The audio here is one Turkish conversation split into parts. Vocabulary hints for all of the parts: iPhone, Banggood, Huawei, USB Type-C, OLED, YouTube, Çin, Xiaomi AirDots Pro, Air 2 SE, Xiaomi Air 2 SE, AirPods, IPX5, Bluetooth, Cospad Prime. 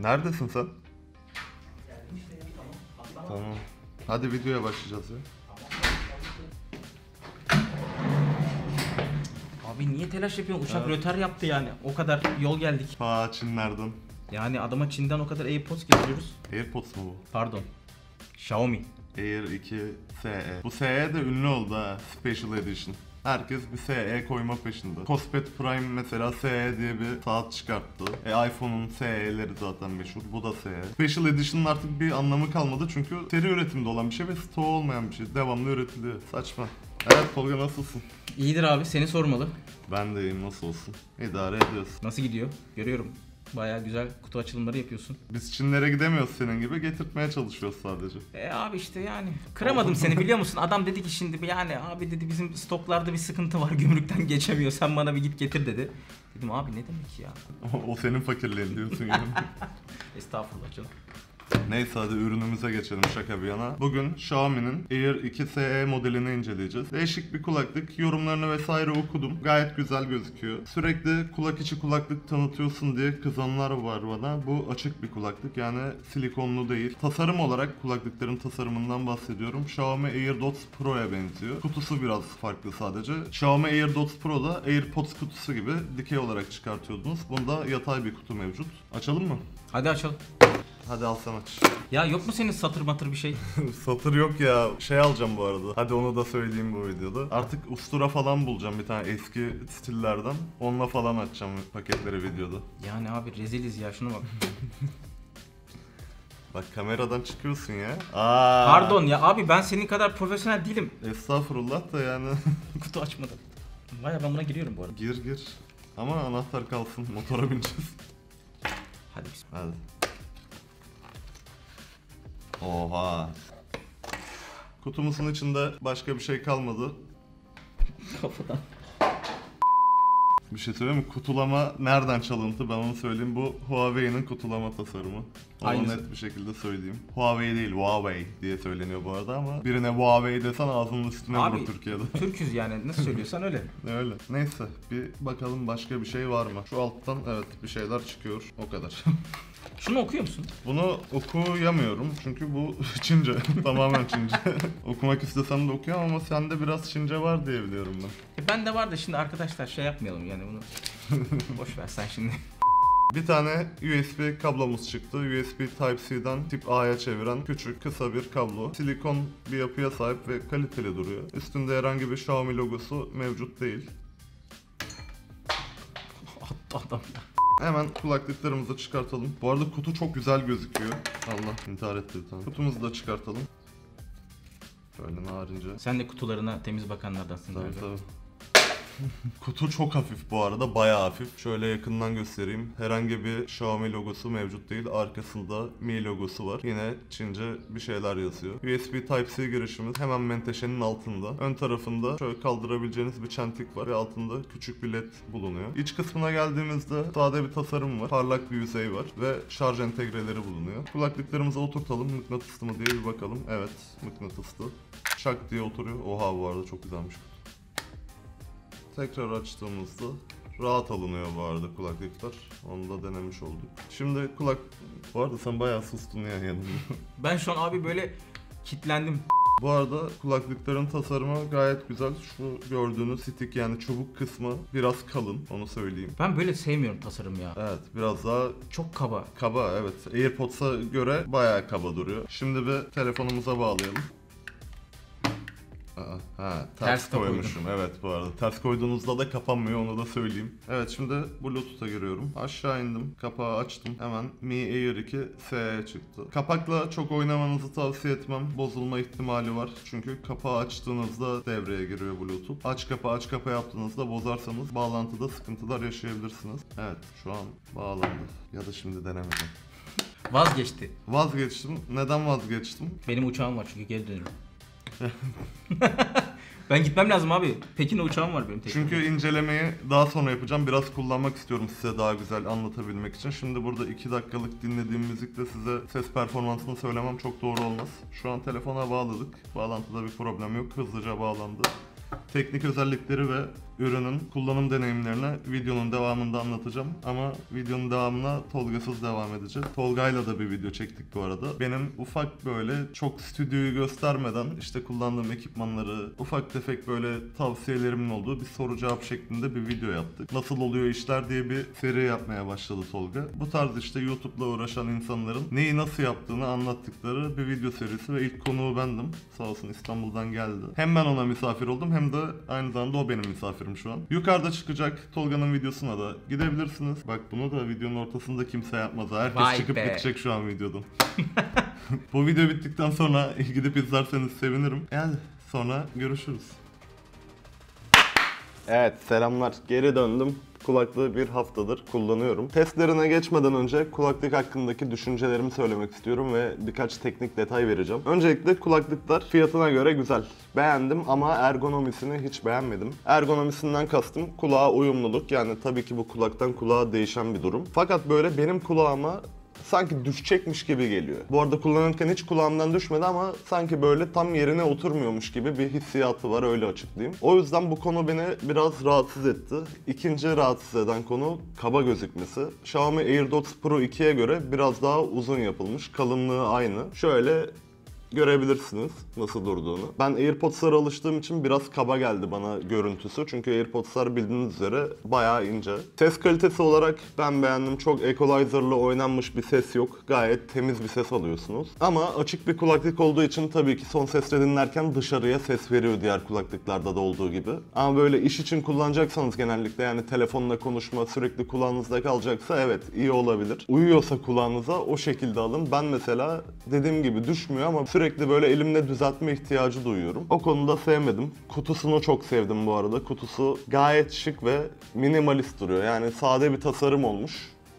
Neredesin sen? Tamam. Hadi videoya başlayacağız ya. Abi niye telaş yapıyorsun? Uçak rötar yaptı yani. O kadar yol geldik. Ha, Çinlerden. Yani adama Çin'den o kadar AirPods getiriyoruz. AirPods mu bu? Pardon. Xiaomi. Air 2 SE. Bu SE de ünlü oldu ha. Special Edition. Herkes bir SE koyma peşinde. Cospad Prime mesela SE diye bir saat çıkarttı. iPhone'un SE'leri zaten meşhur. Bu da SE. Special Edition'ın artık bir anlamı kalmadı çünkü seri üretimde olan bir şey ve stoğu olmayan bir şey. Devamlı üretiliyor. Saçma. Evet Tolga, nasılsın? İyidir abi, seni sormalı. Ben de iyiyim, nasıl olsun? İdare ediyorsun. Nasıl gidiyor? Görüyorum. Bayağı güzel kutu açılımları yapıyorsun. Biz Çinlere gidemiyoruz senin gibi, getirtmeye çalışıyoruz sadece. Abi işte yani kıramadım seni, biliyor musun? Adam dedi ki şimdi yani abi dedi bizim stoklarda bir sıkıntı var, gümrükten geçemiyor, sen bana bir git getir dedi. Dedim abi ne demek ya? O senin fakirliğin diyorsun yani. Estağfurullah canım. Neyse hadi ürünümüze geçelim, şaka bir yana. Bugün Xiaomi'nin Air 2 SE modelini inceleyeceğiz. Değişik bir kulaklık, yorumlarını vesaire okudum. Gayet güzel gözüküyor. Sürekli kulak içi kulaklık tanıtıyorsun diye kızanlar var bana. Bu açık bir kulaklık, yani silikonlu değil. Tasarım olarak kulaklıkların tasarımından bahsediyorum. Xiaomi AirDots Pro'ya benziyor. Kutusu biraz farklı sadece. Xiaomi AirDots Pro'da AirPods kutusu gibi dikey olarak çıkartıyordunuz. Bunda yatay bir kutu mevcut. Açalım mı? Hadi açalım. Hadi al sen aç. Ya yok mu senin satır matır bir şey? Satır yok ya. Şey alacağım bu arada. Hadi onu da söyleyeyim bu videoda. Artık ustura falan bulacağım, bir tane eski stillerden. Onunla falan açacağım paketleri videoda. Yani abi reziliz ya, şuna bak. Bak kameradan çıkıyorsun ya. Aa. Pardon ya abi, ben senin kadar profesyonel değilim. Estağfurullah da yani. Kutu açmadım. Vay, ben buna giriyorum bu arada. Gir gir. Ama anahtar kalsın, motora bineceğiz. Hadi bismillah. Hadi. Oha. Kutumuzun içinde başka bir şey kalmadı. Kafadan. Bir şey söyleyeyim mi? Kutulama nereden çalıntı? Ben onu söyleyeyim. Bu Huawei'nin kutulama tasarımı. Onu net bir şekilde söyleyeyim. Huawei değil, Huawei diye söyleniyor bu arada ama birine Huawei desen ağzının üstüne vurur Türkiye'de. Türküz yani, nasıl söylüyorsan öyle. Öyle. Neyse bir bakalım başka bir şey var mı? Şu alttan evet bir şeyler çıkıyor. O kadar. Şunu okuyor musun? Bunu okuyamıyorum çünkü bu Çince. Tamamen Çince. Okumak istesem de okuyamam ama sende biraz Çince var diye biliyorum ben. Ben de var da şimdi arkadaşlar şey yapmayalım yani bunu. Boş ver sen şimdi. Bir tane USB kablomuz çıktı. USB Type-C'den tip A'ya çeviren küçük, kısa bir kablo. Silikon bir yapıya sahip ve kaliteli duruyor. Üstünde herhangi bir Xiaomi logosu mevcut değil. Attı adam ya. Hemen kulaklıklarımızı çıkartalım. Bu arada kutu çok güzel gözüküyor. Allah intihar etti tamam. Kutumuzu da çıkartalım. Böyle narince. Sen de kutularına temiz bakanlardansın. Tabii tabii. Kutu çok hafif bu arada, bayağı hafif. Şöyle yakından göstereyim. Herhangi bir Xiaomi logosu mevcut değil. Arkasında Mi logosu var. Yine Çince bir şeyler yazıyor. USB Type-C girişimiz hemen menteşenin altında. Ön tarafında şöyle kaldırabileceğiniz bir çentik var ve altında küçük bir led bulunuyor. İç kısmına geldiğimizde sade bir tasarım var. Parlak bir yüzey var ve şarj entegreleri bulunuyor. Kulaklıklarımıza oturtalım. Mıknatıslı mı diye bir bakalım. Evet, mıknatıslı. Şak diye oturuyor. Oha, bu arada çok güzelmiş. Tekrar açtığımızda rahat alınıyor bu arada kulaklıklar. Onu da denemiş olduk. Şimdi kulak... Bu arada sen bayağı sustun ya yanımda. Ben şu an abi böyle kilitlendim. Bu arada kulaklıkların tasarımı gayet güzel. Şu gördüğünüz stick yani çubuk kısmı biraz kalın, onu söyleyeyim. Ben böyle sevmiyorum tasarım ya. Evet, biraz daha... Çok kaba. Kaba evet. AirPods'a göre bayağı kaba duruyor. Şimdi bir telefonumuza bağlayalım. Ha, ters koymuşum. Evet bu arada. Ters koyduğunuzda da kapanmıyor, onu da söyleyeyim. Evet şimdi Bluetooth'a giriyorum. Aşağı indim. Kapağı açtım. Hemen Mi Air 2 SE çıktı. Kapakla çok oynamanızı tavsiye etmem. Bozulma ihtimali var. Çünkü kapağı açtığınızda devreye giriyor Bluetooth. Aç kapağı yaptığınızda bozarsanız bağlantıda sıkıntılar yaşayabilirsiniz. Evet şu an bağlandı. Ya da şimdi denemedim. Vazgeçti. Vazgeçtim. Neden vazgeçtim? Benim uçağım var çünkü geri dönüyorum. Ben gitmem lazım abi. Pekin'de uçağım var benim. Çünkü incelemeyi daha sonra yapacağım. Biraz kullanmak istiyorum size daha güzel anlatabilmek için. Şimdi burada 2 dakikalık dinlediğim müzikle size ses performansını söylemem çok doğru olmaz. Şu an telefona bağladık. Bağlantıda bir problem yok. Hızlıca bağlandı. Teknik özellikleri ve ürünün kullanım deneyimlerini videonun devamında anlatacağım. Ama videonun devamına Tolga'sız devam edeceğiz. Tolga'yla da bir video çektik bu arada. Benim ufak böyle çok stüdyoyu göstermeden işte kullandığım ekipmanları, ufak tefek böyle tavsiyelerimin olduğu bir soru cevap şeklinde bir video yaptık. Nasıl oluyor işler diye bir seri yapmaya başladı Tolga. Bu tarz işte YouTube'la uğraşan insanların neyi nasıl yaptığını anlattıkları bir video serisi ve ilk konuğu bendim. Sağ olsun İstanbul'dan geldi. Hem ben ona misafir oldum hem de aynı zamanda o benim misafirim şu an. Yukarıda çıkacak Tolga'nın videosuna da gidebilirsiniz. Bak bunu da videonun ortasında kimse yapmaz. Herkes vay çıkıp be. Gidecek şu an videodan. Bu video bittikten sonra gidip izlerseniz sevinirim. Yani sonra görüşürüz. Evet selamlar, geri döndüm. Kulaklığı bir haftadır kullanıyorum. Testlerine geçmeden önce kulaklık hakkındaki düşüncelerimi söylemek istiyorum ve birkaç teknik detay vereceğim. Öncelikle kulaklıklar fiyatına göre güzel. Beğendim ama ergonomisini hiç beğenmedim. Ergonomisinden kastım kulağa uyumluluk. Yani tabii ki bu kulaktan kulağa değişen bir durum. Fakat böyle benim kulağıma sanki düşecekmiş gibi geliyor. Bu arada kullanırken hiç kulağımdan düşmedi ama sanki böyle tam yerine oturmuyormuş gibi bir hissiyatı var, öyle açıklayayım. O yüzden bu konu beni biraz rahatsız etti. İkinci rahatsız eden konu kaba gözükmesi. Xiaomi AirDots Pro 2'ye göre biraz daha uzun yapılmış. Kalınlığı aynı. Şöyle görebilirsiniz nasıl durduğunu. Ben AirPods'lara alıştığım için biraz kaba geldi bana görüntüsü. Çünkü AirPods'lar bildiğiniz üzere bayağı ince. Ses kalitesi olarak ben beğendim. Çok equalizer'la oynanmış bir ses yok. Gayet temiz bir ses alıyorsunuz. Ama açık bir kulaklık olduğu için tabii ki son sesle dinlerken dışarıya ses veriyor, diğer kulaklıklarda da olduğu gibi. Ama böyle iş için kullanacaksanız genellikle, yani telefonla konuşma sürekli kulağınızda kalacaksa evet iyi olabilir. Uyuyorsa kulağınıza o şekilde alın. Ben mesela dediğim gibi düşmüyor ama sürekli böyle elimle düzeltme ihtiyacı duyuyorum. O konuda sevmedim. Kutusunu çok sevdim bu arada. Kutusu gayet şık ve minimalist duruyor. Yani sade bir tasarım olmuş.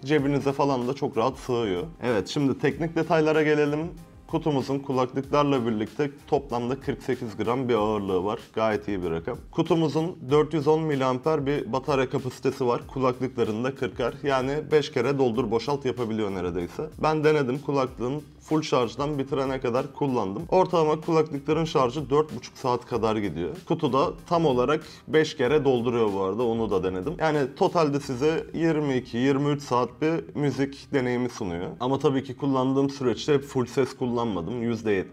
Cebinize falan da çok rahat sığıyor. Evet, şimdi teknik detaylara gelelim. Kutumuzun kulaklıklarla birlikte toplamda 48 gram bir ağırlığı var. Gayet iyi bir rakam. Kutumuzun 410 mAh bir batarya kapasitesi var. Kulaklıklarında 40'ar. Yani 5 kere doldur boşalt yapabiliyor neredeyse. Ben denedim, kulaklığın full şarjdan bitirene kadar kullandım. Ortalama kulaklıkların şarjı 4,5 saat kadar gidiyor. Kutuda tam olarak 5 kere dolduruyor bu arada, onu da denedim. Yani totalde size 22-23 saat bir müzik deneyimi sunuyor. Ama tabii ki kullandığım süreçte hep full ses kullanmadım. %70,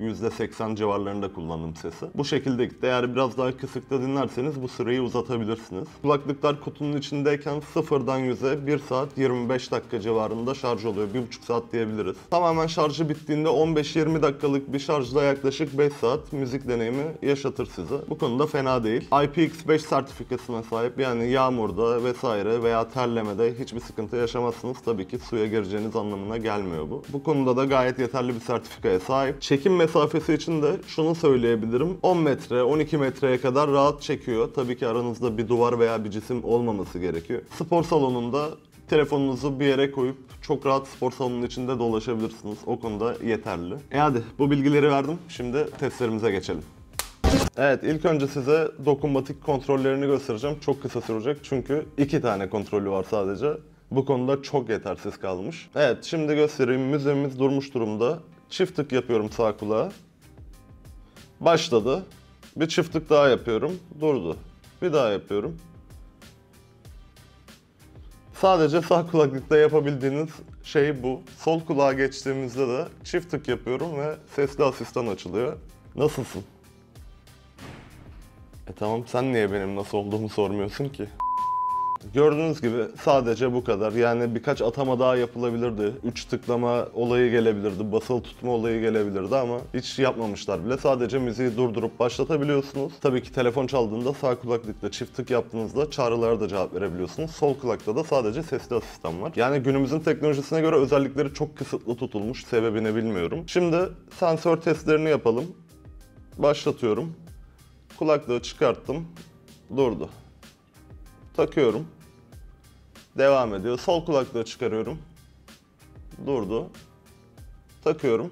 %80 civarlarında kullandım sesi. Bu şekilde gitti. Eğer biraz daha kısıkta dinlerseniz bu süreyi uzatabilirsiniz. Kulaklıklar kutunun içindeyken 0'dan 100'e 1 saat 25 dakika civarında şarj oluyor. 1,5 saat diyebiliriz. Tamamen şarjı bittiğinde 15-20 dakikalık bir şarjla yaklaşık 5 saat müzik deneyimi yaşatır size. Bu konuda fena değil. IPX5 sertifikasına sahip, yani yağmurda vesaire veya terlemede hiçbir sıkıntı yaşamazsınız. Tabii ki suya gireceğiniz anlamına gelmiyor bu. Bu konuda da gayet yeterli bir sertifikaya sahip. Çekim mesafesi için de şunu söyleyebilirim. 10 metre, 12 metreye kadar rahat çekiyor. Tabii ki aranızda bir duvar veya bir cisim olmaması gerekiyor. Spor salonunda telefonunuzu bir yere koyup çok rahat spor salonunun içinde dolaşabilirsiniz. O konuda yeterli. Hadi bu bilgileri verdim. Şimdi testlerimize geçelim. Evet, ilk önce size dokunmatik kontrollerini göstereceğim. Çok kısa sürecek çünkü 2 tane kontrolü var sadece. Bu konuda çok yetersiz kalmış. Evet, şimdi göstereyim. Müziğimiz durmuş durumda. Çift tık yapıyorum sağ kulağa. Başladı. Bir çift tık daha yapıyorum. Durdu. Bir daha yapıyorum. Sadece sağ kulaklıkta yapabildiğiniz şey bu. Sol kulağa geçtiğimizde de çift tık yapıyorum ve sesli asistan açılıyor. Nasılsın? Tamam, sen niye benim nasıl olduğumu sormuyorsun ki? Gördüğünüz gibi sadece bu kadar. Yani birkaç atama daha yapılabilirdi. 3 tıklama olayı gelebilirdi. Basılı tutma olayı gelebilirdi ama hiç yapmamışlar bile. Sadece müziği durdurup başlatabiliyorsunuz. Tabii ki telefon çaldığında sağ kulaklıkla çift tık yaptığınızda çağrılara da cevap verebiliyorsunuz. Sol kulakta da sadece sesli asistan var. Yani günümüzün teknolojisine göre özellikleri çok kısıtlı tutulmuş. Sebebini bilmiyorum. Şimdi sensör testlerini yapalım. Başlatıyorum. Kulaklığı çıkarttım. Durdu. Takıyorum. Devam ediyor. Sol kulaklığı çıkarıyorum. Durdu. Takıyorum.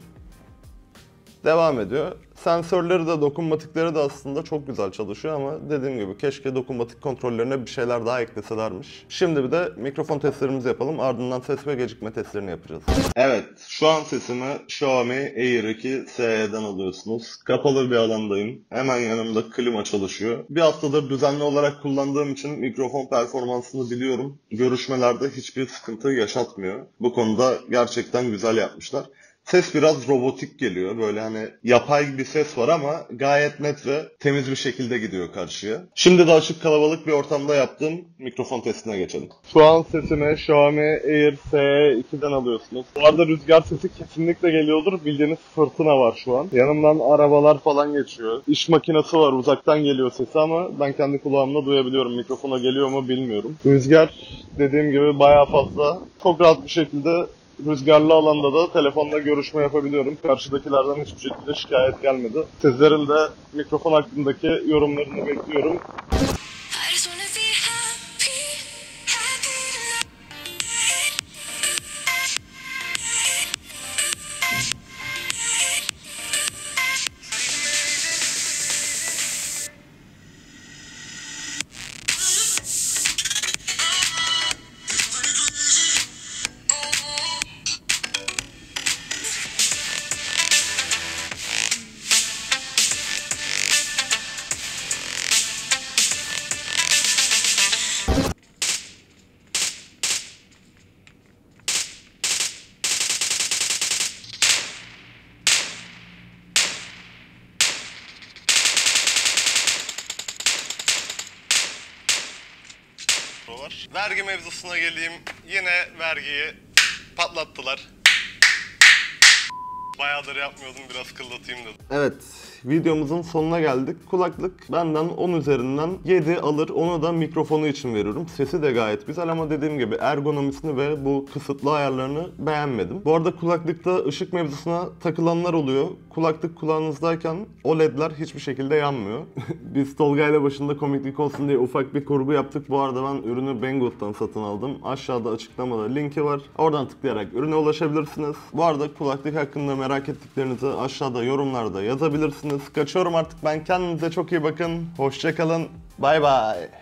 Devam ediyor. Sensörleri de dokunmatikleri de aslında çok güzel çalışıyor ama dediğim gibi keşke dokunmatik kontrollerine bir şeyler daha ekleselermiş. Şimdi bir de mikrofon testlerimizi yapalım, ardından ses ve gecikme testlerini yapacağız. Evet, şu an sesimi Xiaomi Air 2 SE'den alıyorsunuz. Kapalı bir alandayım. Hemen yanımda klima çalışıyor. Bir haftadır düzenli olarak kullandığım için mikrofon performansını biliyorum. Görüşmelerde hiçbir sıkıntı yaşatmıyor. Bu konuda gerçekten güzel yapmışlar. Ses biraz robotik geliyor. Böyle hani yapay bir ses var ama gayet net ve temiz bir şekilde gidiyor karşıya. Şimdi de açık kalabalık bir ortamda yaptığım mikrofon testine geçelim. Şu an sesimi Xiaomi Air 2'den alıyorsunuz. Bu arada rüzgar sesi kesinlikle geliyordur. Bildiğiniz fırtına var şu an. Yanımdan arabalar falan geçiyor. İş makinesi var, uzaktan geliyor sesi ama ben kendi kulağımla duyabiliyorum. Mikrofona geliyor mu bilmiyorum. Rüzgar dediğim gibi bayağı fazla. Çok rahat bir şekilde rüzgarlı alanda da telefonla görüşme yapabiliyorum. Karşıdakilerden hiçbir şekilde şikayet gelmedi. Sizlerin de mikrofon hakkındaki yorumlarını bekliyorum. Vergi mevzusuna geleyim. Yine vergiyi patlattılar. Bayağıdır yapmıyordum, biraz kıllatayım dedim. Evet, videomuzun sonuna geldik. Kulaklık benden 10 üzerinden 7 alır. Onu da mikrofonu için veriyorum. Sesi de gayet güzel ama dediğim gibi ergonomisini ve bu kısıtlı ayarlarını beğenmedim. Bu arada kulaklıkta ışık mevzusuna takılanlar oluyor. Kulaklık kulağınızdayken OLED'ler hiçbir şekilde yanmıyor. Biz Tolga'yla başında komiklik olsun diye ufak bir kurgu yaptık. Bu arada ben ürünü Banggood'dan satın aldım. Aşağıda açıklamada linki var. Oradan tıklayarak ürüne ulaşabilirsiniz. Bu arada kulaklık hakkında merak ettiklerinizi aşağıda yorumlarda yazabilirsiniz. Kaçıyorum artık ben. Kendinize çok iyi bakın. Hoşça kalın. Bay bay.